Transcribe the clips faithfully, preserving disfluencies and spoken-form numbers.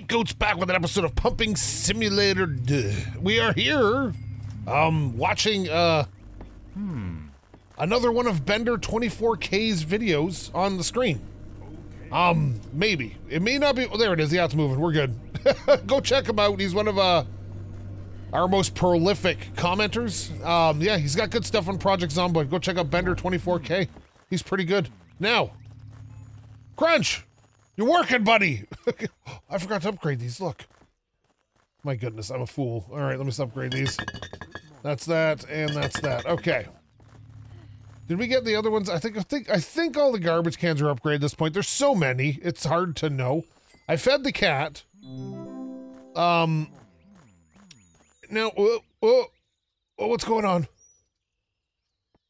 SkapeGote's back with an episode of Pumping Simulator two. We are here, um, watching, uh, hmm, another one of Bender twenty-four K's videos on the screen. Um, maybe. It may not be, oh, there it is, yeah, it's moving, we're good. Go check him out, he's one of, uh, our most prolific commenters. Um, yeah, he's got good stuff on Project Zomboid. Go check out Bender twenty-four K. He's pretty good. Now, Crunch, you're working, buddy. I forgot to upgrade these, look. My goodness, I'm a fool. All right, let me upgrade these. That's that, and that's that, okay. Did we get the other ones? I think, I think, I think all the garbage cans are upgraded at this point. There's so many, it's hard to know. I fed the cat. Um... Now, oh, oh, oh, what's going on?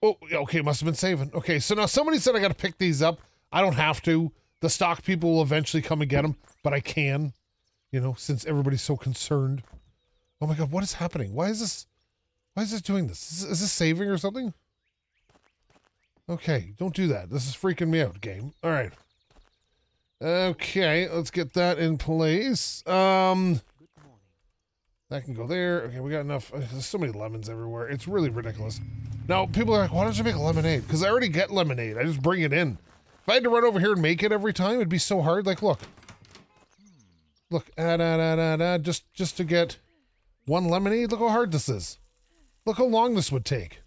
Oh, okay, must have been saving. Okay, so now somebody said I got to pick these up. I don't have to. The stock people will eventually come and get them, but I can, you know, since everybody's so concerned. Oh my God, what is happening? Why is this? Why is this doing this? Is, is this saving or something? Okay, don't do that. This is freaking me out, game. All right. Okay, let's get that in place. Um... That can go there. Okay, we got enough. There's so many lemons everywhere. It's really ridiculous. Now, people are like, why don't you make lemonade? Because I already get lemonade. I just bring it in. If I had to run over here and make it every time, it'd be so hard. Like, look. Look. Ah, da, da, da, da, just, just to get one lemonade. Look how hard this is. Look how long this would take.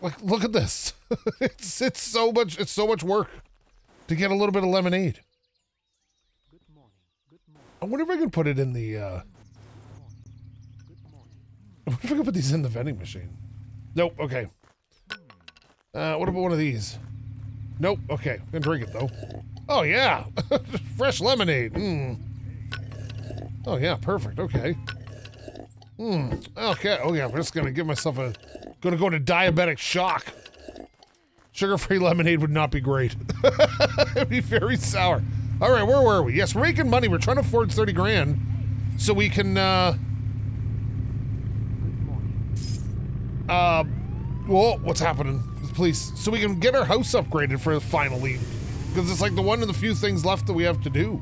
Like, look at this. it's, it's, so much, it's so much work to get a little bit of lemonade. I wonder if I can put it in the, uh... I wonder if I can put these in the vending machine. Nope, okay. Uh, what about one of these? Nope, okay. I'm gonna drink it, though. Oh, yeah! Fresh lemonade! Mmm. Oh, yeah, perfect, okay. Mmm. Okay, oh, yeah, I'm just gonna give myself a... Gonna go into diabetic shock. Sugar-free lemonade would not be great. It'd be very sour. All right, where were we? Yes, we're making money. We're trying to afford thirty grand so we can, uh... Uh... Whoa, what's happening? Please. So we can get our house upgraded for finally. Because it's like the one of the few things left that we have to do.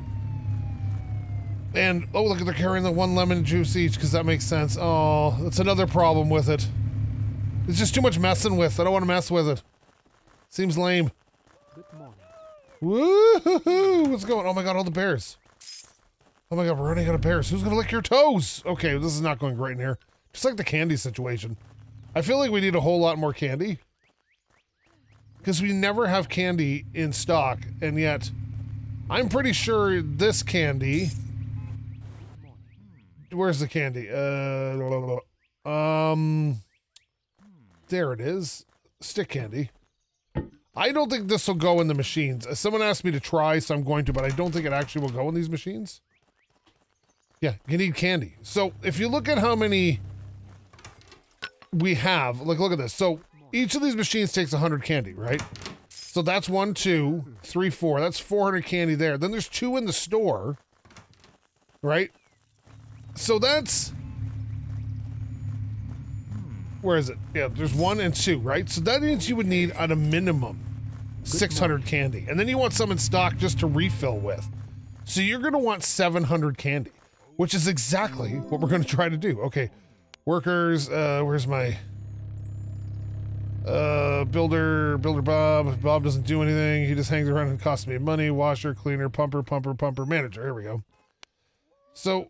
And, oh, look, they're carrying the one lemon juice each because that makes sense. Oh, that's another problem with it. It's just too much messing with. I don't want to mess with it. Seems lame. Good morning. Woo-hoo-hoo! What's going on? Oh my God, all the bears. Oh my God, we're running out of bears. Who's gonna lick your toes? Okay, this is not going great in here. Just like the candy situation. I feel like we need a whole lot more candy. Because we never have candy in stock, and yet I'm pretty sure this candy... Where's the candy? Uh, um, there it is. Stick candy. I don't think this will go in the machines. Someone asked me to try, so I'm going to, but I don't think it actually will go in these machines. Yeah, you need candy. So if you look at how many we have, like, look at this. So each of these machines takes one hundred candy, right? So that's one, two, three, four. That's four hundred candy there. Then there's two in the store, right? So that's... Where is it? Yeah, there's one and two, right? So that means you would need, at a minimum, six hundred candy. And then you want some in stock just to refill with. So you're going to want seven hundred candy, which is exactly what we're going to try to do. Okay, workers, uh, where's my... Uh, builder, builder Bob. Bob doesn't do anything. He just hangs around and costs me money. Washer, cleaner, pumper, pumper, pumper, manager. Here we go. So,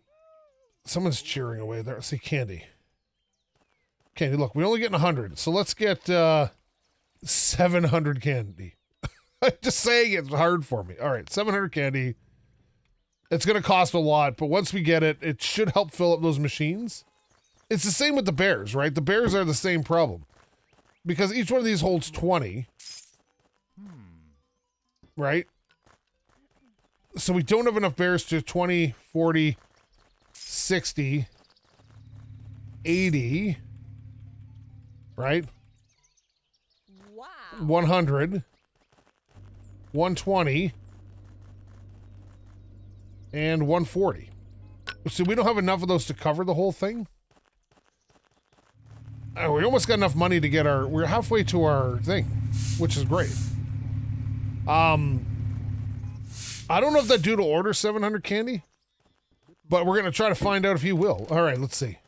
someone's cheering away there. Let's see, candy. Candy. Look, we're only getting one hundred, so let's get uh, seven hundred candy. I'm just saying it's hard for me. All right, seven hundred candy. It's going to cost a lot, but once we get it, it should help fill up those machines. It's the same with the bears, right? The bears are the same problem. Because each one of these holds twenty. Right? So we don't have enough bears to twenty, forty, sixty, eighty... Right? Wow. one hundred, one twenty, and one forty. So we don't have enough of those to cover the whole thing. Oh, we almost got enough money to get our... We're halfway to our thing, which is great. Um, I don't know if that dude will order seven hundred candy, but we're going to try to find out if he will. All right, let's see.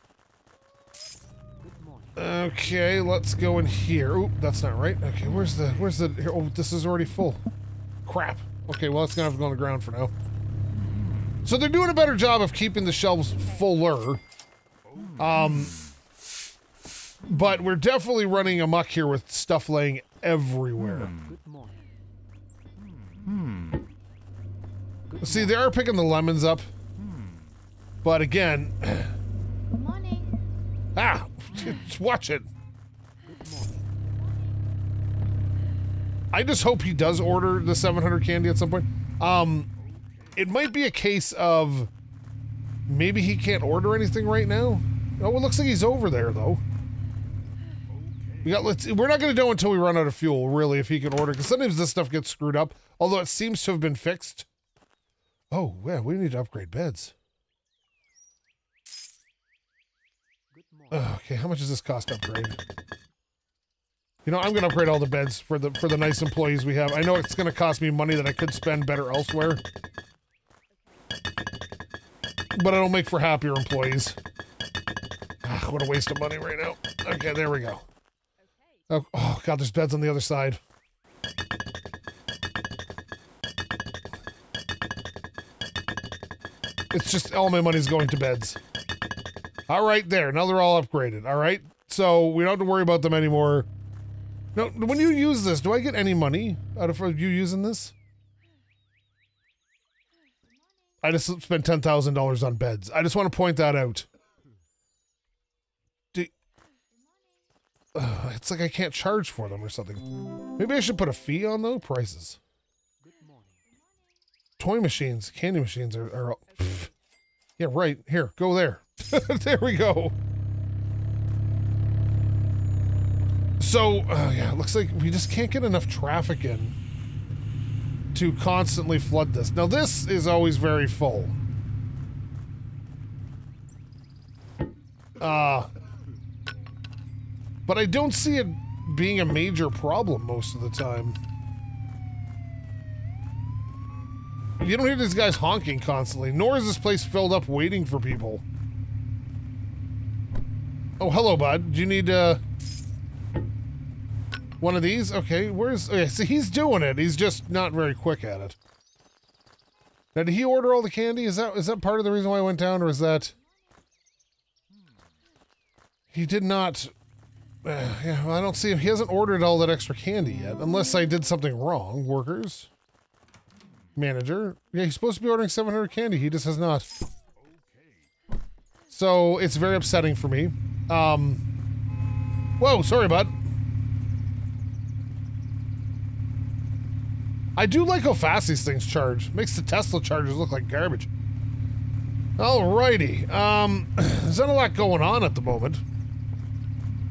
Okay, let's go in here. Oop, that's not right. Okay, where's the, where's the, here, oh, this is already full. Crap. Okay, well, it's going to have to go on the ground for now. So they're doing a better job of keeping the shelves fuller. Um, but we're definitely running amok here with stuff laying everywhere. Hmm. See, they are picking the lemons up. But again... Good morning. Ah! Just watch it. I just hope he does order the seven hundred candy at some point. Um, it might be a case of maybe he can't order anything right now. Oh, it looks like he's over there though. We got. Let's. We're not going to know until we run out of fuel, really, if he can order. Because sometimes this stuff gets screwed up. Although it seems to have been fixed. Oh yeah, we need to upgrade beds. Okay, how much does this cost to upgrade? You know, I'm going to upgrade all the beds for the for the nice employees we have. I know it's going to cost me money that I could spend better elsewhere. But it'll make for happier employees. Ah, what a waste of money right now. Okay, there we go. Oh, oh God, there's beds on the other side. It's just all my money's going to beds. All right, there. Now they're all upgraded. All right, so we don't have to worry about them anymore. No, when you use this, do I get any money out of you using this? I just spent ten thousand dollars on beds. I just want to point that out. Do, uh, it's like I can't charge for them or something. Maybe I should put a fee on those prices. Toy machines, candy machines are. are pff. Yeah, right here. Go there. There we go. So, uh, yeah, it looks like we just can't get enough traffic in to constantly flood this. Now, this is always very full. Uh, but I don't see it being a major problem most of the time. You don't hear these guys honking constantly, nor is this place filled up waiting for people. Oh, hello, bud. Do you need, uh... one of these? Okay, where's... Okay, see, he's doing it. He's just not very quick at it. Now, did he order all the candy? Is that is that part of the reason why I went down, or is that... He did not... Uh, yeah, well, I don't see him. He hasn't ordered all that extra candy yet, unless I did something wrong. Workers. Manager. Yeah, he's supposed to be ordering seven hundred candy. He just has not. So, it's very upsetting for me. Um, whoa, sorry, bud. I do like how fast these things charge. Makes the Tesla chargers look like garbage. Alrighty. Um, there's not a lot going on at the moment.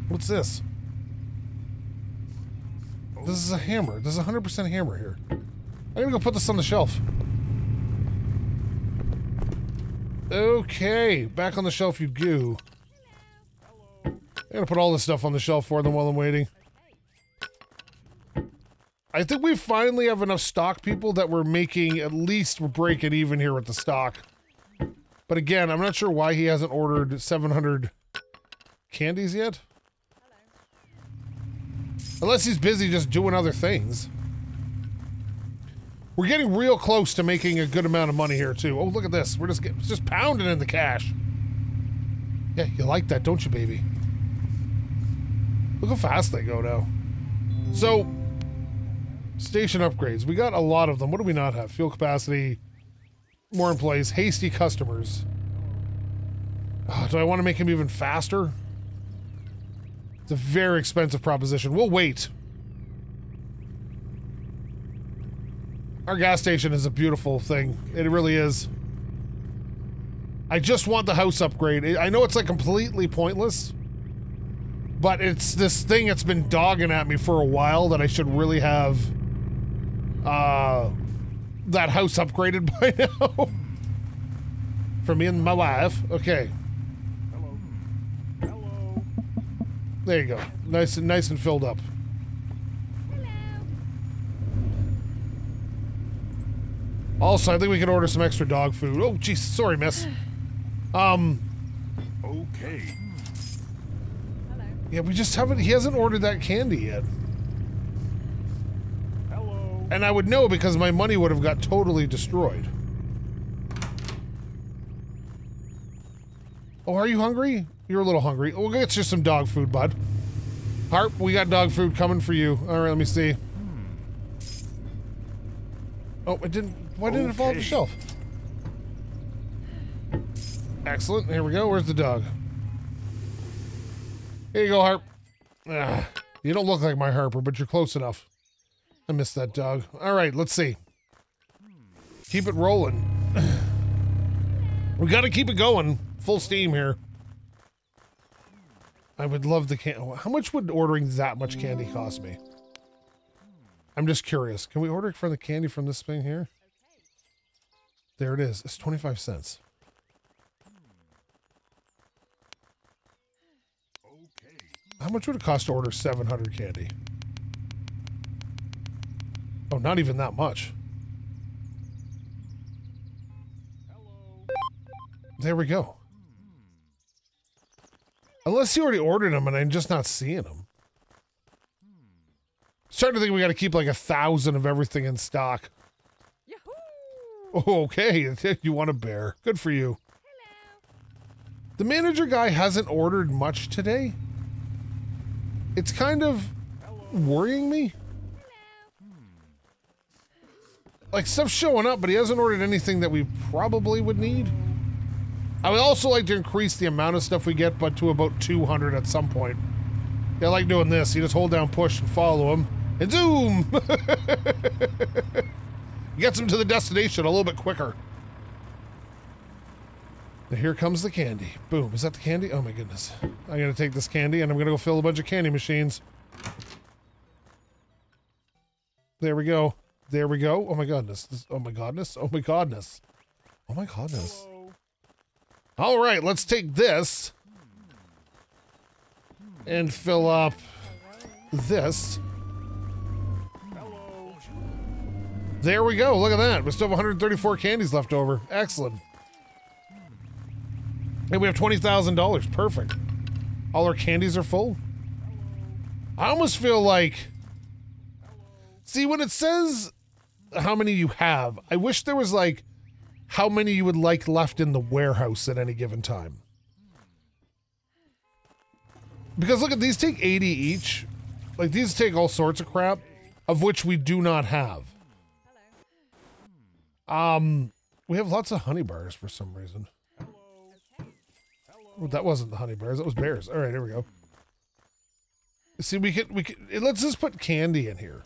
What's this? This is a hammer. This is a one hundred percent hammer here. I'm gonna go put this on the shelf. Okay, back on the shelf you go. I'm gonna put all this stuff on the shelf for them while I'm waiting. I think we finally have enough stock, people, that we're making at least we're breaking even here with the stock. But again, I'm not sure why he hasn't ordered seven hundred candies yet. Unless he's busy just doing other things. We're getting real close to making a good amount of money here, too. Oh, look at this. We're just, get, just pounding in the cash. Yeah, you like that, don't you, baby? Look how fast they go now. So, station upgrades. We got a lot of them. What do we not have? Fuel capacity, more employees, hasty customers. Oh, do I want to make him even faster? It's a very expensive proposition. We'll wait. Our gas station is a beautiful thing. It really is. I just want the house upgrade. I know it's like completely pointless, but it's this thing that's been dogging at me for a while that I should really have uh, that house upgraded by now. For me and my wife. Okay. Hello. Hello. There you go. Nice and nice and filled up. Also, I think we can order some extra dog food. Oh, jeez, sorry, miss. Um. Okay. Hello. Yeah, we just haven't. He hasn't ordered that candy yet. Hello. And I would know because my money would have got totally destroyed. Oh, are you hungry? You're a little hungry. We'll get you some dog food, bud. Harp, we got dog food coming for you. All right, let me see. Oh, it didn't. Why didn't it fall off the shelf? Excellent. Here we go. Where's the dog? Here you go, Harp. Ah, you don't look like my Harper, but you're close enough. I missed that dog. All right, let's see. Keep it rolling. We got to keep it going. Full steam here. I would love the can. How much would ordering that much candy cost me? I'm just curious. Can we order it from the candy from this thing here? There it is. It's twenty-five cents. Okay. How much would it cost to order seven hundred candy? Oh, not even that much. Hello. There we go. Unless you already ordered them and I'm just not seeing them. Starting to think we got to keep like a thousand of everything in stock. Yahoo! Okay, you want a bear. Good for you. Hello. The manager guy hasn't ordered much today. It's kind of worrying me. Hello. Like stuff's showing up, but he hasn't ordered anything that we probably would need. I would also like to increase the amount of stuff we get, but to about two hundred at some point. Yeah, I like doing this. You just hold down push and follow him. And zoom! Gets him to the destination a little bit quicker. Now here comes the candy. Boom. Is that the candy? Oh my goodness. I'm going to take this candy and I'm going to go fill a bunch of candy machines. There we go. There we go. Oh my goodness. This, oh my goodness. Oh my goodness. Oh my goodness. Hello. All right. Let's take this. And fill up this. Hello. There we go. Look at that. We still have one hundred thirty-four candies left over. Excellent. And we have twenty thousand dollars. Perfect. All our candies are full. I almost feel like... See, when it says how many you have, I wish there was like how many you would like left in the warehouse at any given time. Because look at these, take eighty each. Like these take all sorts of crap, of which we do not have. Hello. Um, we have lots of honey bars for some reason. Hello. Okay. Well, that wasn't the honey bars; that was bears. All right, here we go. See, we can we can. Let's just put candy in here,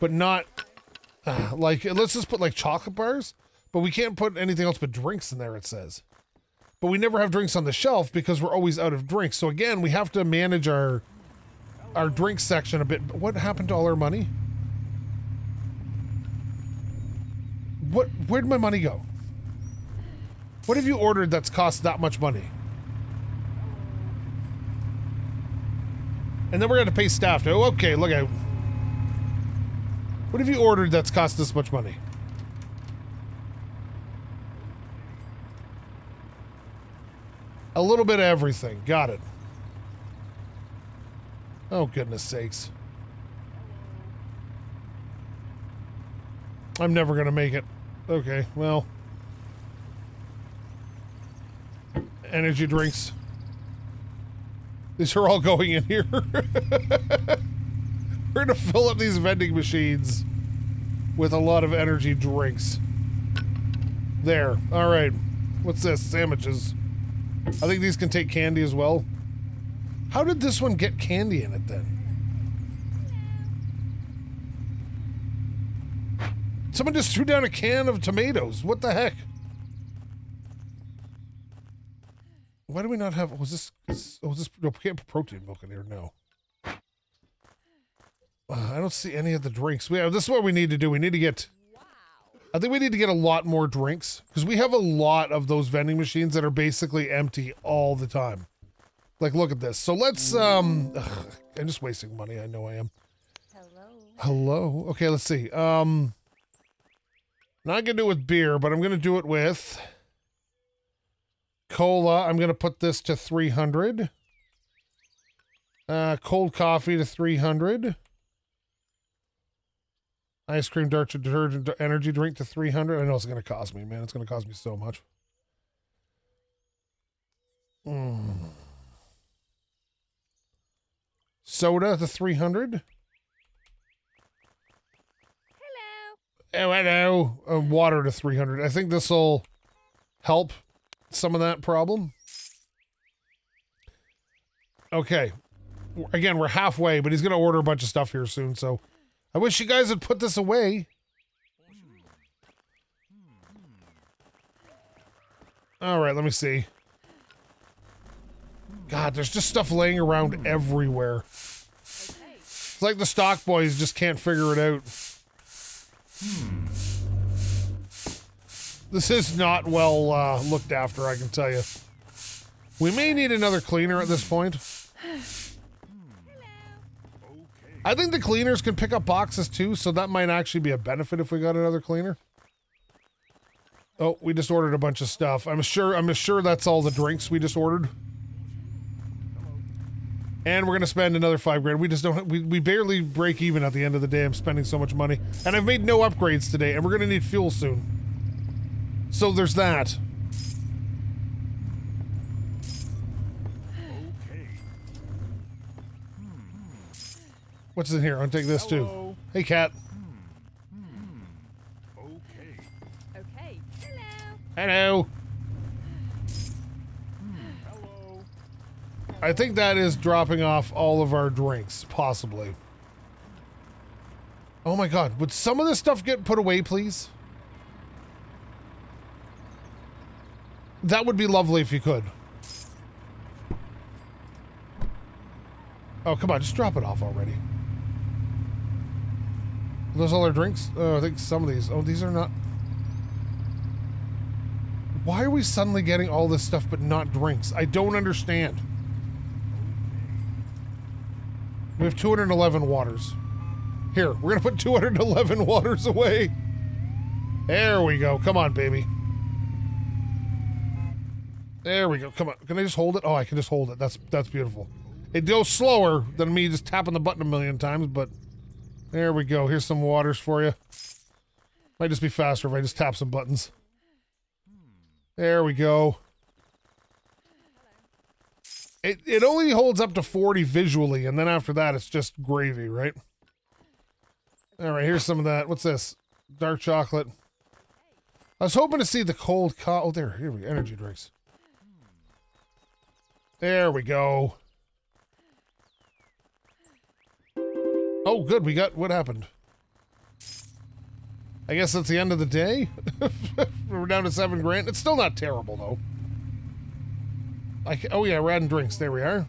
but not uh, like let's just put like chocolate bars. But we can't put anything else but drinks in there. It says. But we never have drinks on the shelf because we're always out of drinks. So again, we have to manage our our drink section a bit. What happened to all our money? What? Where'd my money go? What have you ordered that's cost that much money? And then we're going to pay staff to... Oh, okay, look out. What have you ordered that's cost this much money? A little bit of everything. Got it. Oh, goodness sakes. I'm never going to make it. Okay, well. Energy drinks. These are all going in here. We're going to fill up these vending machines with a lot of energy drinks. There. All right. What's this? Sandwiches. I think these can take candy as well. How did this one get candy in it then? Someone just threw down a can of tomatoes. What the heck? Why do we not have... Was this... Is, oh, is this... No, we can't put protein milk in here. No. Uh, I don't see any of the drinks. We have, this is what we need to do. We need to get... I think we need to get a lot more drinks because we have a lot of those vending machines that are basically empty all the time. Like, look at this. So let's, um, ugh, I'm just wasting money. I know I am. Hello. Hello. Okay, let's see. Um, Not gonna do it with beer, but I'm gonna do it with cola. I'm gonna put this to three hundred. Uh, cold coffee to three hundred. Ice cream, dark detergent, energy drink to three hundred. I know it's gonna cost me, man. It's gonna cost me so much. Mm. Soda to three hundred. Hello. Oh, hello. Uh, water to three hundred. I think this will help some of that problem. Okay. Again, we're halfway, but he's going to order a bunch of stuff here soon, so I wish you guys would put this away. All right, let me see. God, there's just stuff laying around everywhere. It's like the stock boys just can't figure it out. This is not well uh, looked after, I can tell you. We may need another cleaner at this point. I think the cleaners can pick up boxes too, so that might actually be a benefit if we got another cleaner. Oh, we just ordered a bunch of stuff. I'm sure, I'm sure that's all the drinks we just ordered. And we're gonna spend another five grand. We just don't, we, we barely break even at the end of the day. I'm spending so much money. And I've made no upgrades today, and we're gonna need fuel soon. So there's that. Okay. What's in here? I'll take this hello. Too. Hey, cat. Okay. Okay. Hello. Hello. I think that is dropping off all of our drinks, possibly. Oh my god, would some of this stuff get put away, please? That would be lovely if you could. Oh, come on, just drop it off already. Are those all our drinks? Oh, I think some of these. Oh, these are not... Why are we suddenly getting all this stuff but not drinks? I don't understand. We have two hundred eleven waters. Here, we're gonna put two hundred eleven waters away. There we go. Come on, baby. There we go. Come on. Can I just hold it? Oh, I can just hold it. That's that's beautiful. It goes slower than me just tapping the button a million times, but there we go. Here's some waters for you. Might just be faster if I just tap some buttons. There we go. It, it only holds up to forty visually, and then after that, it's just gravy, right? All right, here's some of that. What's this? Dark chocolate. I was hoping to see the cold co- Oh, there. Here we go. Energy drinks. There we go. Oh, good. We got... What happened? I guess that's the end of the day. We're down to seven grand. It's still not terrible, though. I can, oh yeah, we're adding drinks. There we are.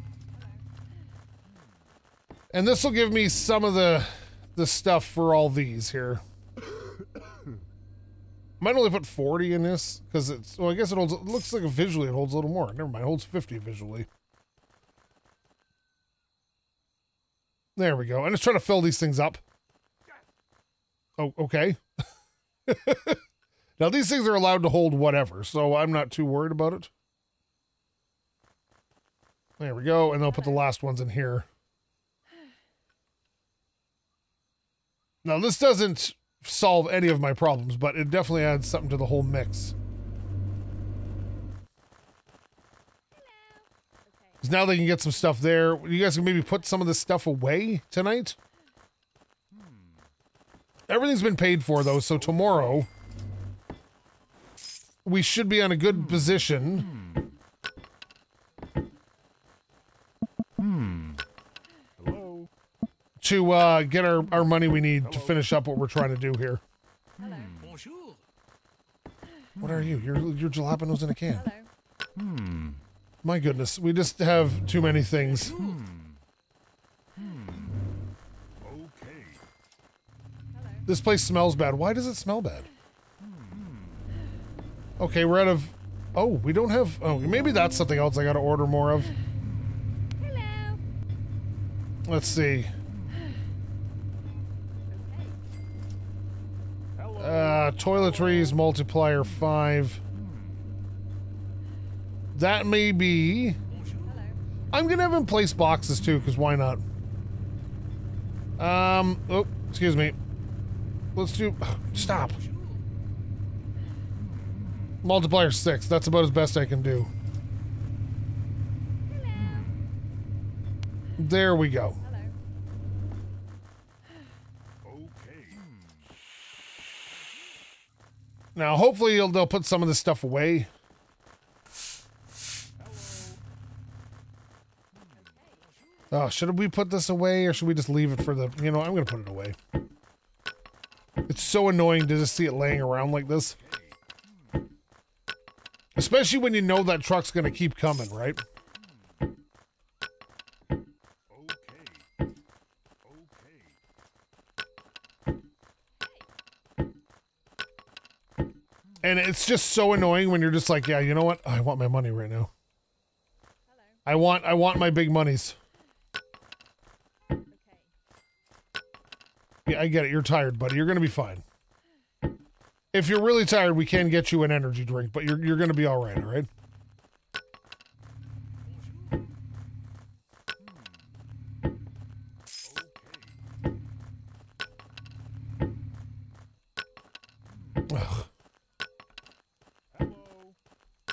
And this will give me some of the the stuff for all these here. Might only put forty in this because it's. Well, I guess it holds. It looks like visually it holds a little more. Never mind, it holds fifty visually. There we go. I'm just trying to fill these things up. Oh, okay. Now these things are allowed to hold whatever, so I'm not too worried about it. There we go, and they'll put the last ones in here. Now, this doesn't solve any of my problems, but it definitely adds something to the whole mix. Because now they can get some stuff there. You guys can maybe put some of this stuff away tonight. Everything's been paid for, though, so tomorrow we should be in a good position... to uh, get our, our money we need hello. To finish up what we're trying to do here. Hello. What are you? You're, you're jalapenos in a can. Hello. My goodness, we just have too many things. Hmm. Okay. This place smells bad. Why does it smell bad? Okay, we're out of... Oh, we don't have... Oh, maybe that's something else I gotta order more of. Hello. Let's see. Uh, Uh, toiletries, multiplier five. That may be... Hello. I'm gonna have him place boxes too, because why not? Um, oh, excuse me. Let's do... Stop. Multiplier six. That's about as best I can do. Hello. There we go. Now, hopefully, they'll put some of this stuff away. Oh, should we put this away, or should we just leave it for the... You know, I'm going to put it away. It's so annoying to just see it laying around like this. Especially when you know that truck's going to keep coming, right? And it's just so annoying when you're just like, yeah, you know what? I want my money right now. Hello. I want, I want my big monies. Okay. Yeah, I get it. You're tired, buddy. You're going to be fine. If you're really tired, we can get you an energy drink, but you're, you're going to be all right. All right.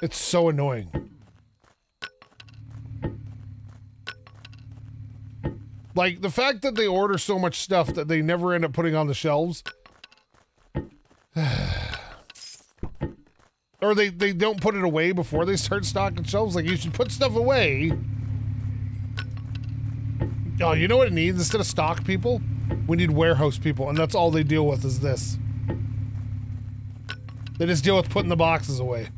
It's so annoying. Like, the fact that they order so much stuff that they never end up putting on the shelves. Or they, they don't put it away before they start stocking shelves. Like, you should put stuff away. Oh, you know what it needs? Instead of stock people, we need warehouse people. And that's all they deal with is this. They just deal with putting the boxes away.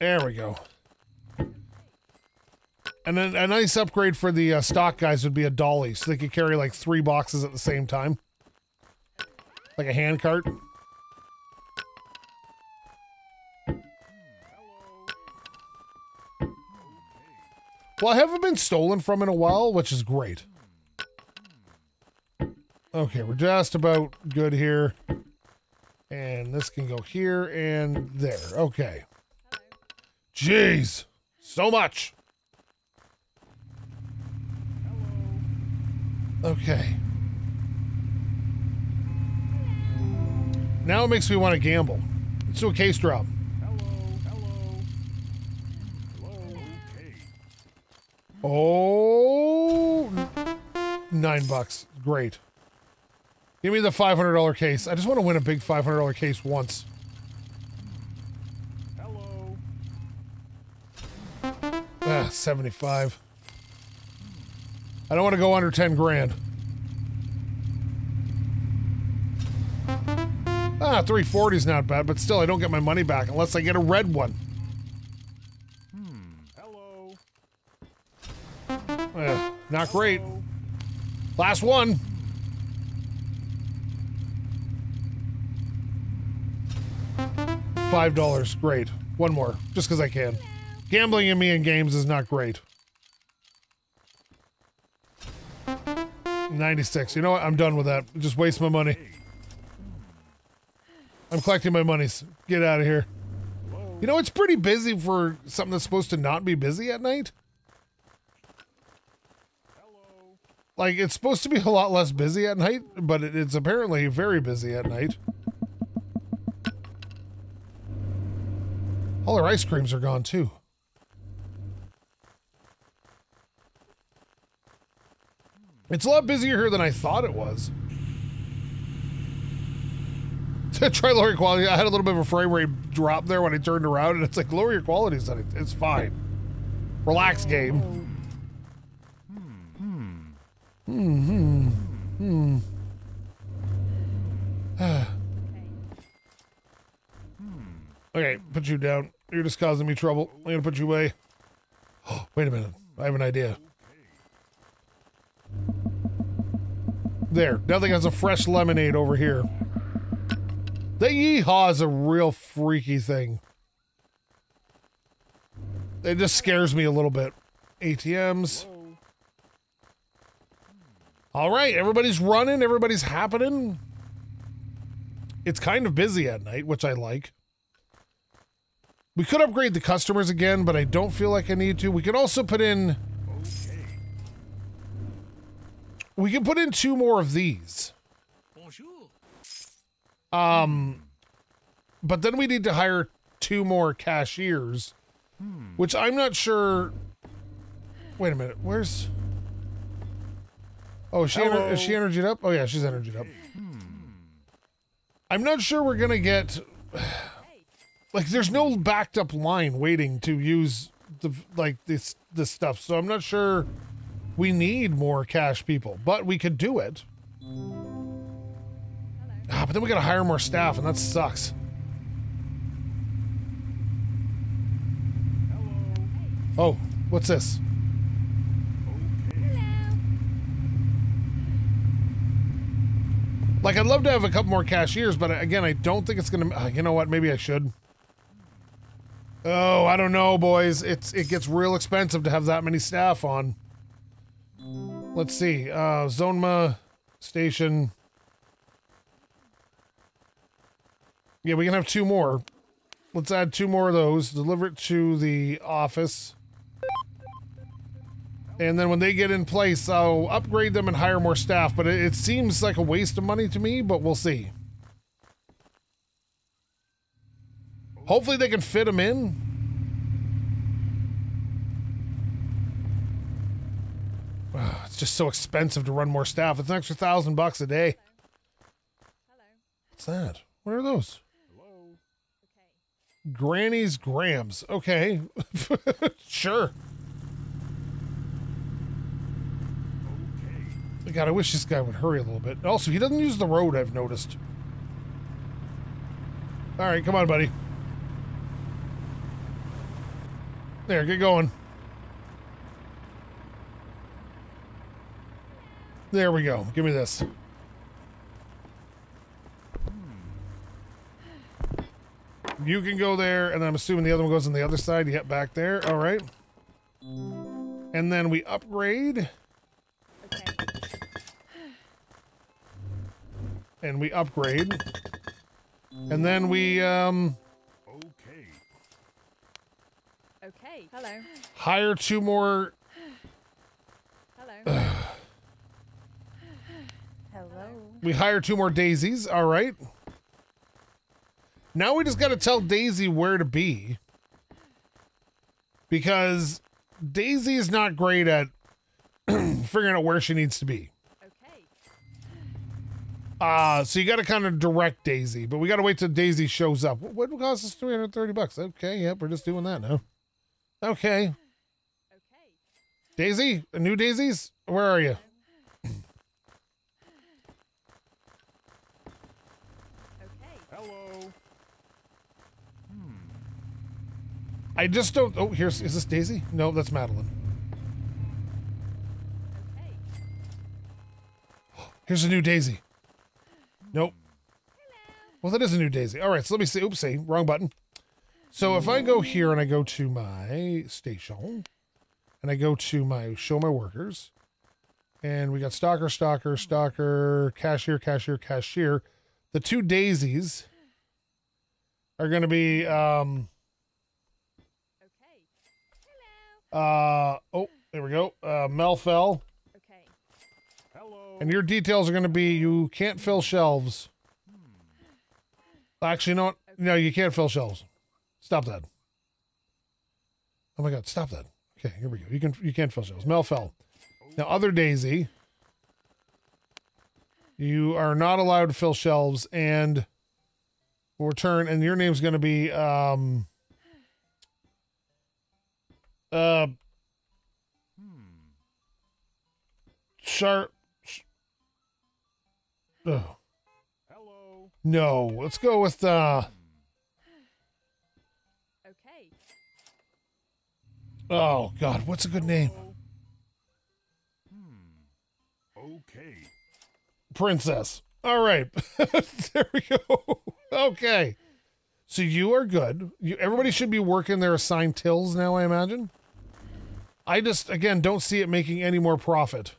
There we go. And then a nice upgrade for the uh, stock guys would be a dolly, so they could carry like three boxes at the same time. Like a hand cart. Well, I haven't been stolen from in a while, which is great. Okay, we're just about good here. And this can go here and there. Okay. Jeez, so much. Hello. Okay. Now it makes me want to gamble. Let's do a case drop. Hello, hello. Hello, okay. Oh, nine bucks. Great. Give me the five hundred dollar case. I just want to win a big five hundred dollar case once. Ah, seventy-five. I don't want to go under ten grand. Ah, three forty is not bad, but still I don't get my money back unless I get a red one. Hmm. Hello. Eh, not Hello. Great. Last one. five dollars, great. One more, just because I can. Gambling in me in games is not great. ninety-six. You know what? I'm done with that. Just waste my money. I'm collecting my monies. Get out of here. You know, it's pretty busy for something that's supposed to not be busy at night. Like, it's supposed to be a lot less busy at night, but it's apparently very busy at night. All our ice creams are gone, too. It's a lot busier here than I thought it was. Try lower quality. I had a little bit of a frame rate drop there when I turned around, and it's like, lower your quality setting. It's fine. Relax, game. Hmm. Hmm. Hmm. Hmm. Okay, put you down. You're just causing me trouble. I'm gonna put you away. Oh, wait a minute. I have an idea. There, nothing has a fresh lemonade over here. The yeehaw is a real freaky thing. It just scares me a little bit. A T Ms. All right, everybody's running, everybody's happening. It's kind of busy at night, which I like. We could upgrade the customers again, but I don't feel like I need to. We could also put in... Okay. We can put in two more of these. Bonjour. Um, but then we need to hire two more cashiers, hmm. which I'm not sure... Wait a minute, where's... Oh, is she, ener is she energied up? Oh, yeah, she's energied up. Hmm. I'm not sure we're going to get... Like, there's no backed up line waiting to use, the like, this, this stuff. So I'm not sure we need more cash people. But we could do it. Ah, but then we got to hire more staff, and that sucks. Hello. Oh, what's this? Like, I'd love to have a couple more cashiers, but again, I don't think it's gonna... Uh, you know what? Maybe I should. Oh, I don't know, boys. It's it gets real expensive to have that many staff on. Let's see. Uh, Zonma station. Yeah, we can have two more. Let's add two more of those. Deliver it to the office. And then when they get in place, I'll upgrade them and hire more staff. But it, it seems like a waste of money to me, but we'll see. Hopefully they can fit them in. Ugh, it's just so expensive to run more staff. It's an extra thousand bucks a day. Hello. What's that? What are those? Hello. Okay. Granny's Grams. Okay. Sure. God, I wish this guy would hurry a little bit. Also, he doesn't use the road, I've noticed. All right, come on, buddy. There, get going. There we go. Give me this. You can go there, and I'm assuming the other one goes on the other side. Yep, back there. All right. And then we upgrade... And we upgrade. And then we, um... Okay. Okay. Hello. Hire two more... Hello. Hello. We hire two more daisies. All right. Now we just got to tell Daisy where to be. Because Daisy is not great at figuring out where she needs to be. Uh, so you got to kind of direct Daisy, but we got to wait till Daisy shows up. What would cost us three hundred thirty bucks? Okay, yep, we're just doing that now. Okay. Okay. Daisy? New Daisies? Where are you? Okay. Hello. Hmm. I just don't... Oh, here's... Is this Daisy? No, that's Madeline. Okay. Here's a new Daisy. Nope. Hello. Well, that is a new Daisy. All right, so let me see. Oopsie, wrong button. So if I go here and I go to my station, and I go to my show my workers, and we got stalker, stalker, stalker, cashier, cashier, cashier. The two Daisies are going to be. Um, okay. Hello. Uh oh, there we go. Uh, Melfell. And your details are going to be, you can't fill shelves. Actually, no, no, you can't fill shelves. Stop that. Oh my God, stop that. Okay, here we go. You, can, you can't fill shelves. Mel fell. Now, other Daisy. You are not allowed to fill shelves and will return, and your name's going to be, um, uh, Sharp. Ugh. Hello. No, let's go with uh Okay. Oh God, what's a good Hello. Name? Hmm. Okay. Princess. All right. There we go. Okay. So you are good. You, everybody should be working their assigned tills now, I imagine. I just, again, don't see it making any more profit.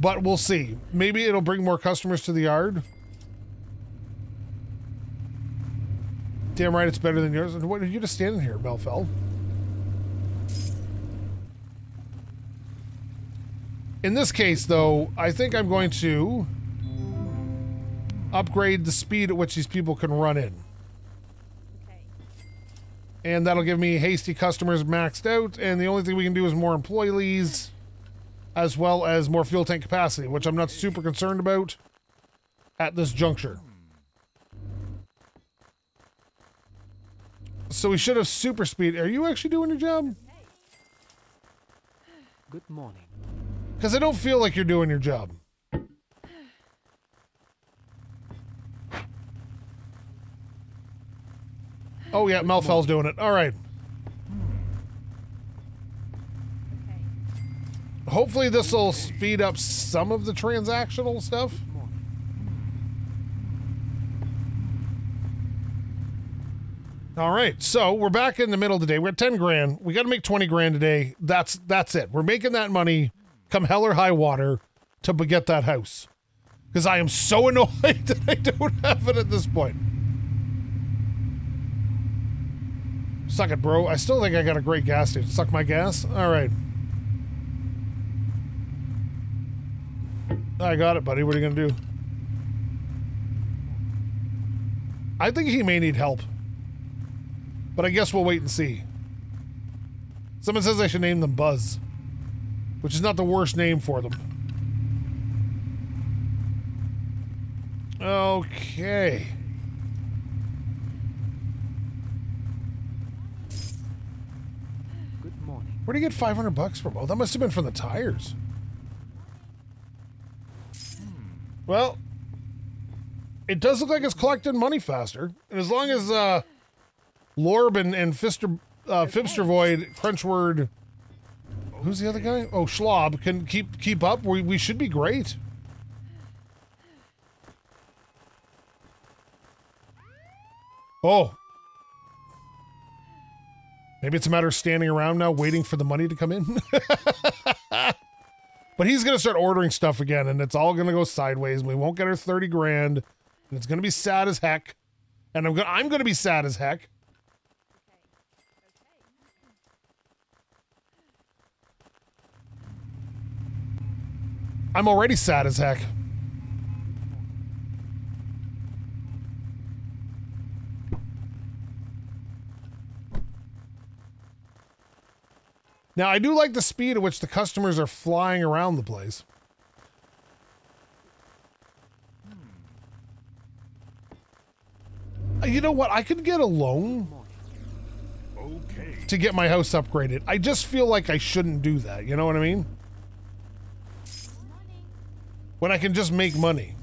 But we'll see. Maybe it'll bring more customers to the yard. Damn right it's better than yours. What are you just standing here, Melfell? In this case, though, I think I'm going to upgrade the speed at which these people can run in. Okay. And that'll give me hasty customers maxed out, and the only thing we can do is more employees, as well as more fuel tank capacity, which I'm not super concerned about at this juncture. So we should have super speed. Are you actually doing your job? Good morning. Because I don't feel like you're doing your job. Oh yeah, Melfell's doing it. All right. Hopefully this will speed up some of the transactional stuff. All right, so we're back in the middle today. We're at ten grand. We got to make twenty grand today. That's that's it. We're making that money, come hell or high water, to beget that house. Because I am so annoyed that I don't have it at this point. Suck it, bro. I still think I got a great gas station. Suck my gas. All right. I got it, buddy. What are you gonna do? I think he may need help. But I guess we'll wait and see. Someone says I should name them Buzz. Which is not the worst name for them. Okay. Good morning. Where do you get five hundred bucks from? Oh, that must have been from the tires. Well, it does look like it's collecting money faster. And as long as uh, Lorb and, and Fister, uh, Fibstervoid, Crunchword, who's the other guy? Oh, Schlob can keep keep up. We, we should be great. Oh. Maybe it's a matter of standing around now waiting for the money to come in. But he's going to start ordering stuff again, and it's all going to go sideways, and we won't get her thirty grand, and it's going to be sad as heck. And I'm going I'm going to be sad as heck. Okay. Okay. I'm already sad as heck. Now, I do like the speed at which the customers are flying around the place. You know what? I could get a loan okay. to get my house upgraded. I just feel like I shouldn't do that. You know what I mean? When I can just make money.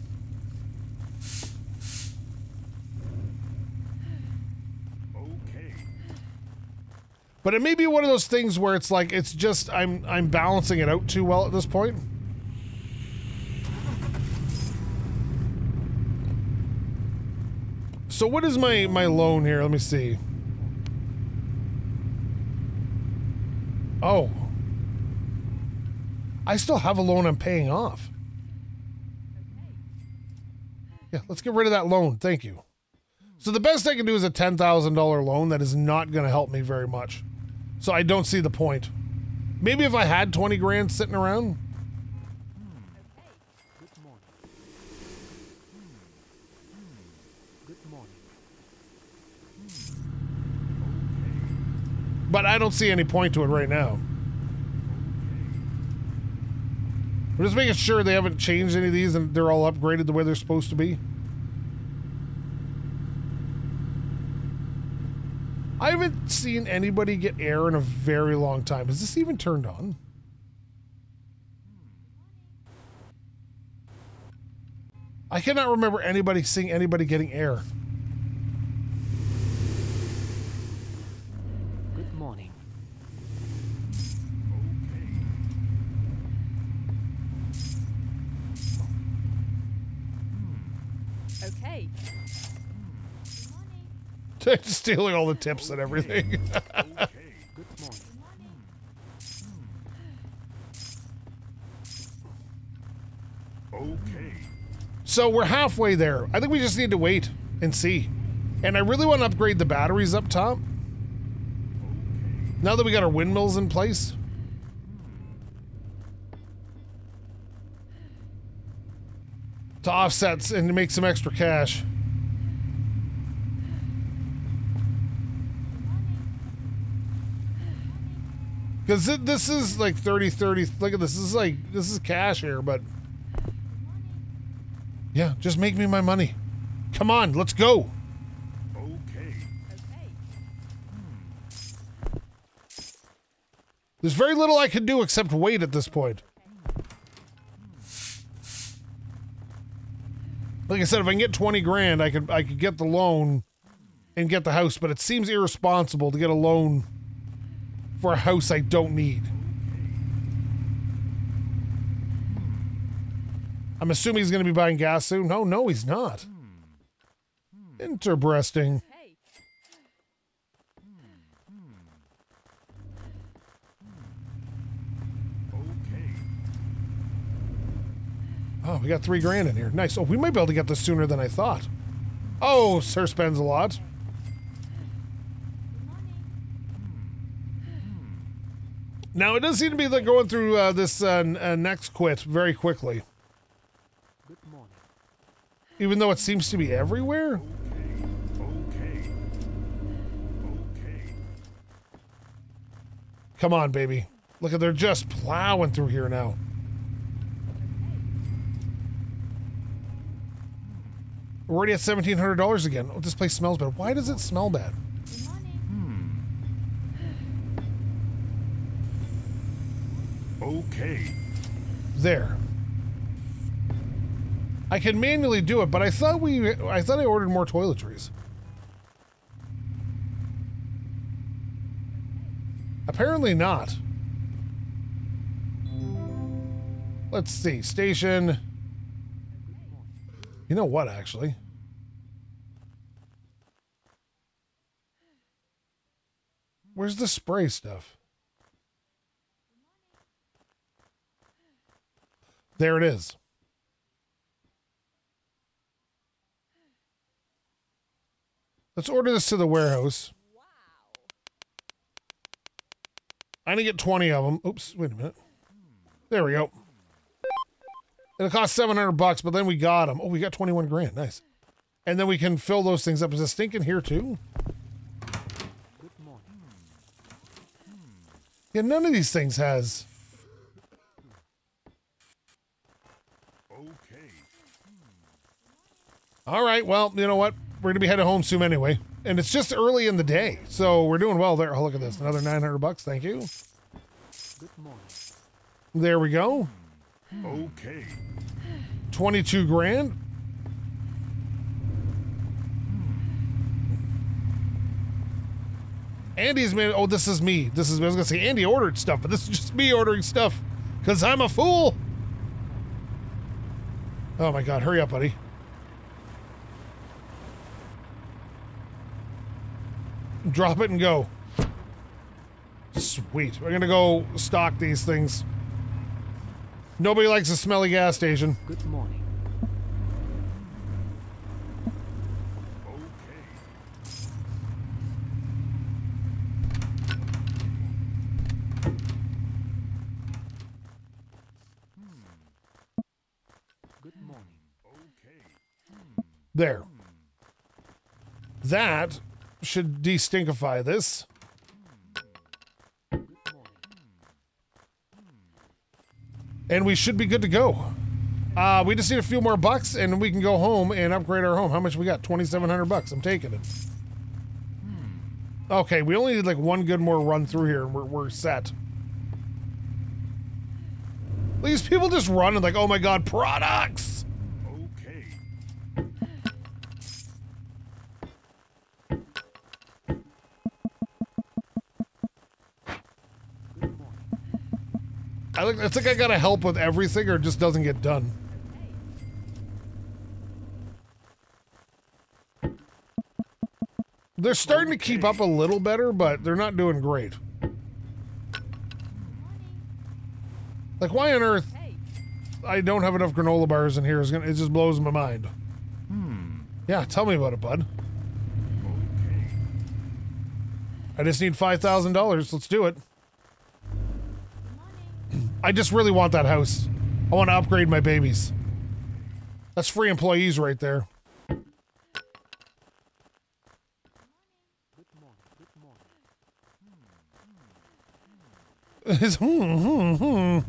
But it may be one of those things where it's like, it's just, I'm I'm balancing it out too well at this point. So what is my, my loan here? Let me see. Oh. I still have a loan I'm paying off. Yeah, let's get rid of that loan. Thank you. So the best I can do is a ten thousand dollar loan. That is not going to help me very much. So I don't see the point. Maybe if I had twenty grand sitting around. Okay. Good morning. Good morning. But I don't see any point to it right now. We're just making sure they haven't changed any of these and they're all upgraded the way they're supposed to be. I haven't seen anybody get air in a very long time. Is this even turned on? I cannot remember anybody seeing anybody getting air. Good morning. Okay. Okay. Just stealing all the tips and everything. Okay, good morning. Okay. So we're halfway there. I think we just need to wait and see. And I really want to upgrade the batteries up top. Now that we got our windmills in place. To offset and to make some extra cash. Because this is like thirty, thirty, look at this, this is like, this is cash here, but. Yeah, just make me my money. Come on, let's go. Okay. Okay. There's very little I can do except wait at this point. Like I said, if I can get twenty grand, I could, I could get the loan and get the house, but it seems irresponsible to get a loan for a house I don't need. I'm assuming he's going to be buying gas soon. No, no, he's not. Interesting. Oh, we got three grand in here. Nice. Oh, we might be able to get this sooner than I thought. Oh, sir spends a lot. Now, it does seem to be like going through uh, this uh, uh, next quit very quickly. Good morning. Even though it seems to be everywhere. Okay. Okay. Okay. Come on, baby. Look at, they're just plowing through here now. We're already at seventeen hundred dollars again. Oh, this place smells bad. Why does it smell bad? Okay. There. I can manually do it, but I thought we, I thought I ordered more toiletries. Apparently not. Let's see. Station. You know what, actually? Where's the spray stuff? There it is. Let's order this to the warehouse. I'm gonna get twenty of them. Oops, wait a minute. There we go. It'll cost seven hundred bucks, but then we got them. Oh, we got twenty-one grand. Nice. And then we can fill those things up. Is it stinking here too? Good morning. Yeah, none of these things has. All right, well, you know what? We're going to be headed home soon anyway. And it's just early in the day, so we're doing well there. Oh, look at this. Another nine hundred bucks. Thank you. Good morning. There we go. Okay. twenty-two grand. Andy's made. Oh, this is me. This is, I was going to say Andy ordered stuff, but this is just me ordering stuff because I'm a fool. Oh, my God. Hurry up, buddy. Drop it and go. Sweet. We're gonna go stock these things. Nobody likes a smelly gas station. Good morning. Okay. Good morning. Okay. There. That should de-stinkify this. And we should be good to go. Uh, we just need a few more bucks and we can go home and upgrade our home. How much we got? twenty-seven hundred bucks. I'm taking it. Okay, we only need like one good more run through here and we're, we're set. These people just run and like, oh my God, products! I think I gotta help with everything or it just doesn't get done. They're starting to keep up a little better, but they're not doing great. Like, why on earth I don't have enough granola bars in here? Is gonna, it just blows my mind. Hmm. Yeah, tell me about it, bud. Okay. I just need five thousand dollars. Let's do it. I just really want that house. I want to upgrade my babies. That's free employees right there. His hmm, hmm, hmm.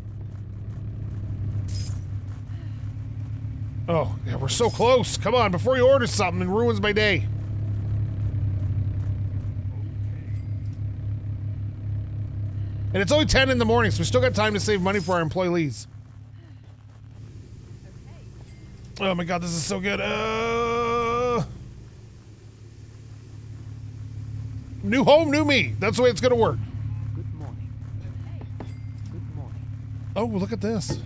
Oh, yeah, we're so close. Come on, before you order something and ruins my day. And it's only ten in the morning, so we still got time to save money for our employees. Oh my god, this is so good. Uh... New home, new me. That's the way it's gonna work. Good morning. Good morning. Oh, look at this.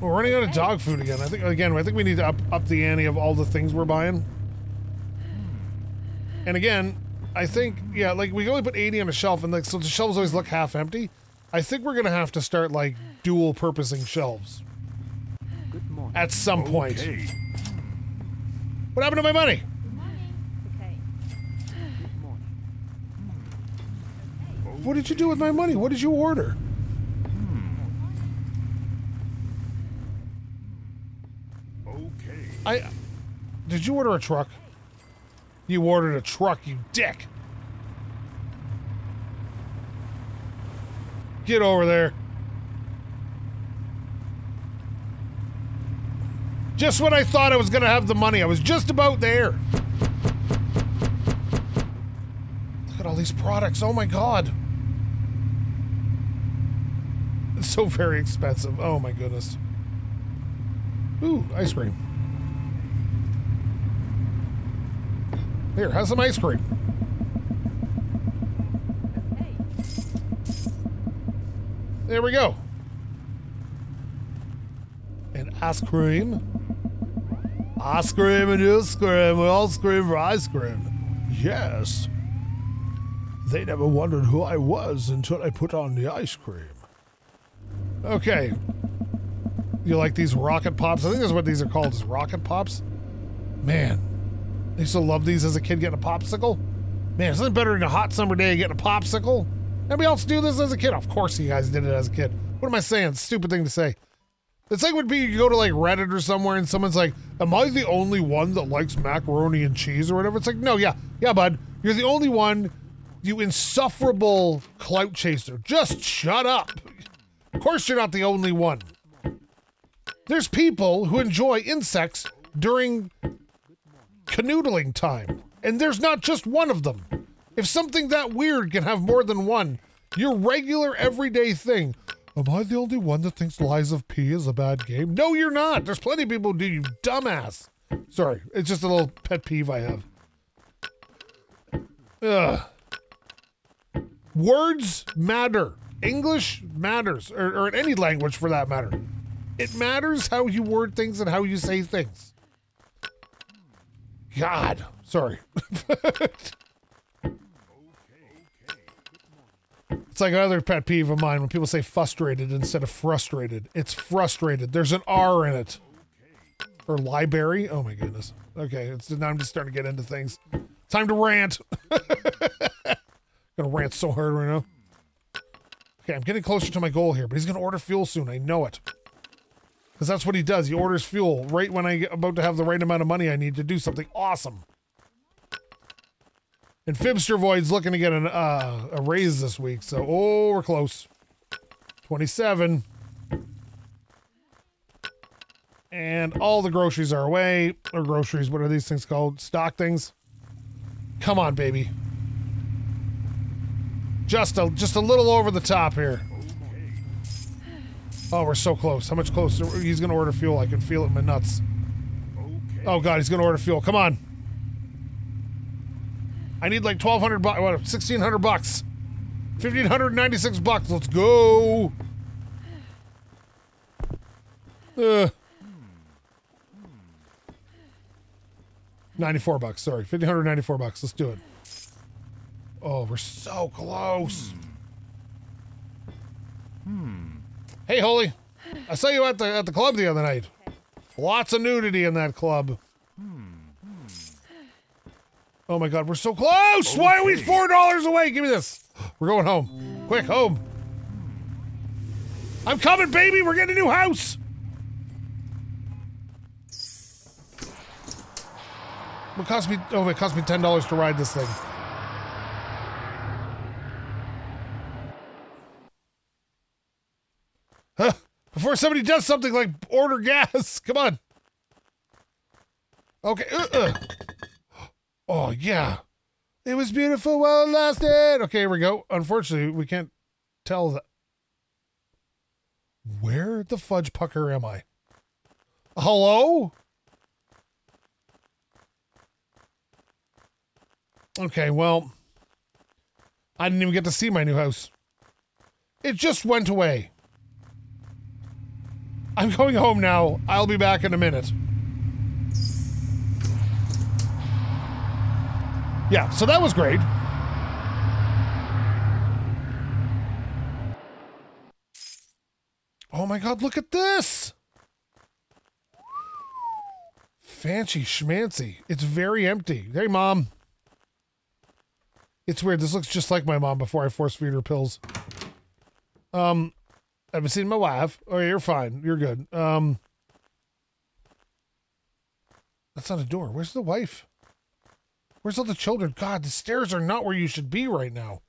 We're running out of dog food again. I think again, I think we need to up up the ante of all the things we're buying. And again, I think yeah, like we only put eighty on a shelf, and like so the shelves always look half empty. I think we're gonna have to start like dual purposing shelves. Good morning. At some okay. point. What happened to my money? Good morning. Okay. Good morning. Good morning. What did you do with my money? What did you order? Okay. I did you order a truck? You ordered a truck, you dick. Get over there. Just when I thought I was gonna have the money, I was just about there. Look at all these products, oh my god. It's so very expensive, oh my goodness. Ooh, ice cream. Here, have some ice cream. There we go. And ice cream. Ice cream and ice cream. We all scream for ice cream. Yes. They never wondered who I was until I put on the ice cream. Okay. You like these rocket pops? I think that's what these are called, is rocket pops. Man. I used to love these as a kid, getting a popsicle. Man, it's nothing better than a hot summer day getting a popsicle. Anybody else do this as a kid? Of course you guys did it as a kid. What am I saying? Stupid thing to say. It's like would be you go to like Reddit or somewhere and someone's like, am I the only one that likes macaroni and cheese or whatever? It's like, no, yeah, yeah, bud. You're the only one, you insufferable clout chaser. Just shut up. Of course you're not the only one. There's people who enjoy insects during canoodling time, and there's not just one of them. If something that weird can have more than one, your regular everyday thing. Am I the only one that thinks Lies of P is a bad game? No, you're not. There's plenty of people who do, you dumbass. Sorry, it's just a little pet peeve I have. Ugh. Words matter. English matters, or, or in any language for that matter. It matters how you word things and how you say things. God, sorry. It's like another pet peeve of mine when people say frustrated instead of frustrated. It's frustrated. There's an R in it. Or library. Oh my goodness. Okay, it's, now I'm just starting to get into things. Time to rant. Gonna rant so hard right now. Okay, I'm getting closer to my goal here, but he's gonna order fuel soon. I know it. Because that's what he does. He orders fuel right when I'm about to have the right amount of money I need to do something awesome. And Fibstervoid's looking to get an, uh, a raise this week, so, oh, we're close. twenty-seven. And all the groceries are away. Or groceries, what are these things called? Stock things? Come on, baby. Just a, just a little over the top here. Oh, we're so close. How much closer? He's gonna order fuel. I can feel it in my nuts. Oh god, he's gonna order fuel. Come on. I need like twelve hundred bucks, what, sixteen hundred bucks. fifteen ninety-six bucks, let's go. Uh. ninety-four bucks, sorry. fifteen ninety-four bucks. Let's do it. Oh, we're so close. Hmm. Hey, Holy. I saw you at the at the club the other night. Lots of nudity in that club. Oh my God, we're so close! Okay. Why are we four dollars away? Give me this. We're going home. Quick, home. I'm coming, baby! We're getting a new house! It cost me, oh, it cost me ten dollars to ride this thing. Huh. Before somebody does something like order gas, come on. Okay. Uh -uh. Oh, yeah. It was beautiful while it lasted. Okay, here we go. Unfortunately, we can't tell that. Where the fudge pucker am I? Hello? Okay, well, I didn't even get to see my new house. It just went away. I'm going home now. I'll be back in a minute. Yeah, so that was great. Oh my God, look at this! Fancy schmancy. It's very empty. Hey, Mom. It's weird. This looks just like my mom before I force feed her pills. Um, I haven't seen my wife. Oh, you're fine. You're good. Um, that's not a door. Where's the wife? Where's all the children? God, the stairs are not where you should be right now.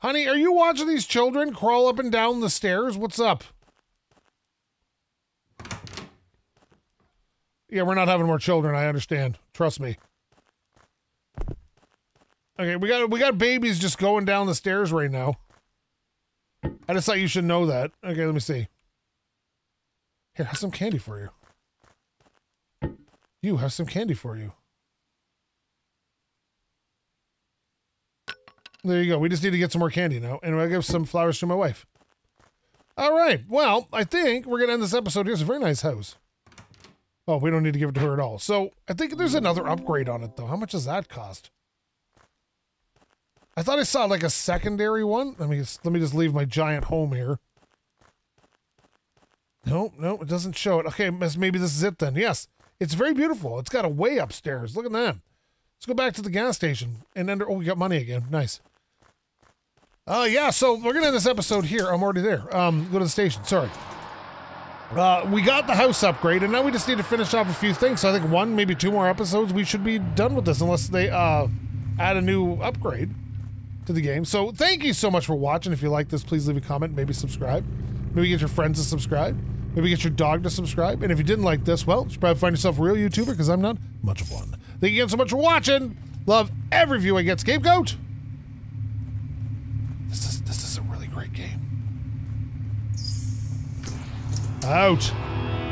Honey, are you watching these children crawl up and down the stairs? What's up? Yeah, we're not having more children. I understand. Trust me. Okay, we got we got babies just going down the stairs right now. I just thought you should know that. Okay, let me see. Here, have some candy for you. You have some candy for you. There you go. We just need to get some more candy now. And I'll give some flowers to my wife. All right. Well, I think we're going to end this episode. Here's a very nice house. Oh, we don't need to give it to her at all. So I think there's another upgrade on it, though. How much does that cost? I thought I saw like a secondary one. Let me just, let me just leave my giant home here. No, no, it doesn't show it. Okay, maybe this is it then. Yes, it's very beautiful. It's got a way upstairs. Look at that. Let's go back to the gas station and under. Oh, we got money again. Nice. Uh, yeah. So we're gonna end this episode here. I'm already there. Um, go to the station. Sorry. Uh, we got the house upgrade, and now we just need to finish off a few things. So I think one, maybe two more episodes, we should be done with this, unless they uh add a new upgrade to the game. So thank you so much for watching. If you like this, please leave a comment, maybe subscribe, maybe get your friends to subscribe, maybe get your dog to subscribe. And if you didn't like this, well, you should probably find yourself a real YouTuber, because I'm not much of one. Thank you again so much for watching. Love every view I get. SkapeGote. This is this is a really great game. Out.